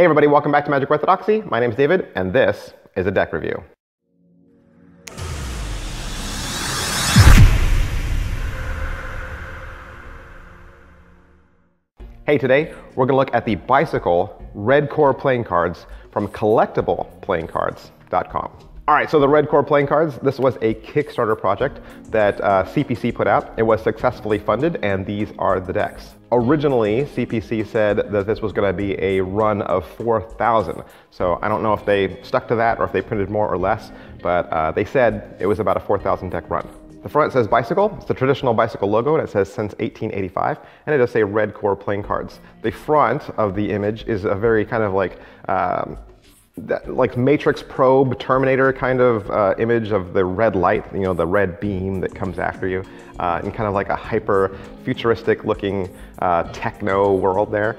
Hey everybody, welcome back to Magic Orthodoxy. My name is David, and this is a deck review. Hey, today we're gonna look at the Bicycle Red Core Playing Cards from collectibleplayingcards.com. All right, so the Red Core Playing Cards, this was a Kickstarter project that CPC put out. It was successfully funded, and these are the decks. Originally, CPC said that this was gonna be a run of 4,000. So I don't know if they stuck to that or if they printed more or less, but they said it was about a 4,000 deck run. The front says Bicycle. It's the traditional Bicycle logo, and it says since 1885, and it does say Red Core Playing Cards. The front of the image is a very kind of like Matrix probe Terminator kind of image of the red light, you know, the red beam that comes after you, in kind of like a hyper futuristic looking techno world there.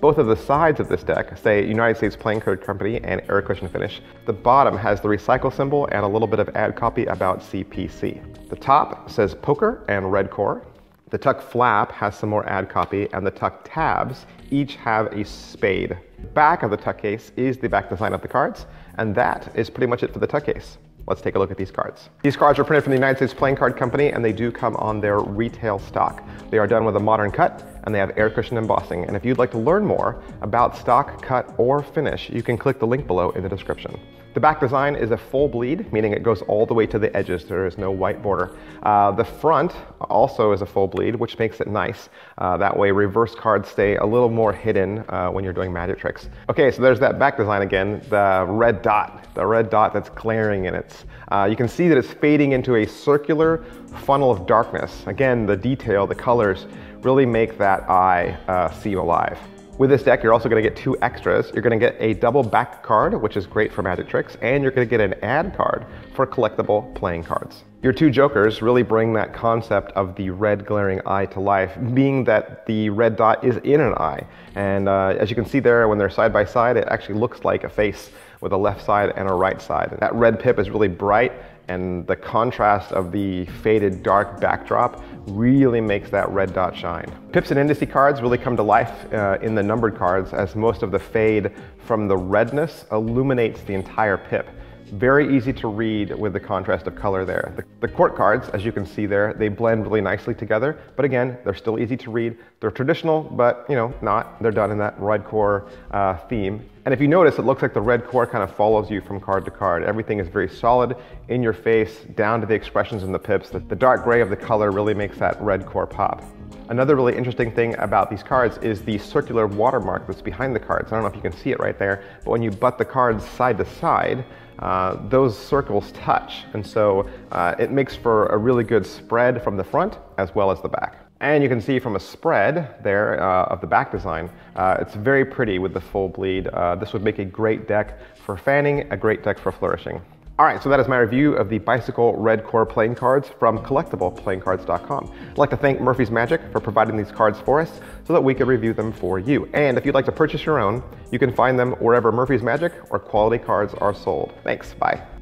Both of the sides of this deck say United States Playing Card Company and Air Cushion Finish. The bottom has the recycle symbol and a little bit of ad copy about CPC. The top says Poker and Red Core. The tuck flap has some more ad copy, and the tuck tabs each have a spade. Back of the tuck case is the back design of the cards, and that is pretty much it for the tuck case. Let's take a look at these cards. These cards are printed from the United States Playing Card Company, and they do come on their retail stock. They are done with a modern cut, and they have air cushion embossing. And if you'd like to learn more about stock, cut, or finish, you can click the link below in the description. The back design is a full bleed, meaning it goes all the way to the edges. There is no white border. The front also is a full bleed, which makes it nice. That way reverse cards stay a little more hidden when you're doing magic tricks. Okay, so there's that back design again, the red dot that's glaring in it. You can see that it's fading into a circular funnel of darkness. Again, the detail, the colors really make that eye seem alive. With this deck, you're also gonna get two extras. You're gonna get a double back card, which is great for magic tricks, and you're gonna get an ad card for collectible playing cards. Your two jokers really bring that concept of the red glaring eye to life, being that the red dot is in an eye. And as you can see there, when they're side by side, it actually looks like a face with a left side and a right side. That red pip is really bright, and the contrast of the faded dark backdrop really makes that red dot shine. Pips and indice cards really come to life in the numbered cards, as most of the fade from the redness illuminates the entire pip. Very easy to read with the contrast of color there. The court cards, as you can see there, they blend really nicely together, but again, they're still easy to read. They're traditional, but you know, not. They're done in that red core theme. And if you notice, it looks like the red core kind of follows you from card to card. Everything is very solid, in your face, down to the expressions and the pips. The dark gray of the color really makes that red core pop. Another really interesting thing about these cards is the circular watermark that's behind the cards. I don't know if you can see it right there, but when you butt the cards side to side, those circles touch. And so it makes for a really good spread from the front as well as the back. And you can see from a spread there of the back design, it's very pretty with the full bleed. This would make a great deck for fanning, a great deck for flourishing. All right, so that is my review of the Bicycle Red Core Playing Cards from collectibleplayingcards.com. I'd like to thank Murphy's Magic for providing these cards for us so that we could review them for you. And if you'd like to purchase your own, you can find them wherever Murphy's Magic or quality cards are sold. Thanks, bye.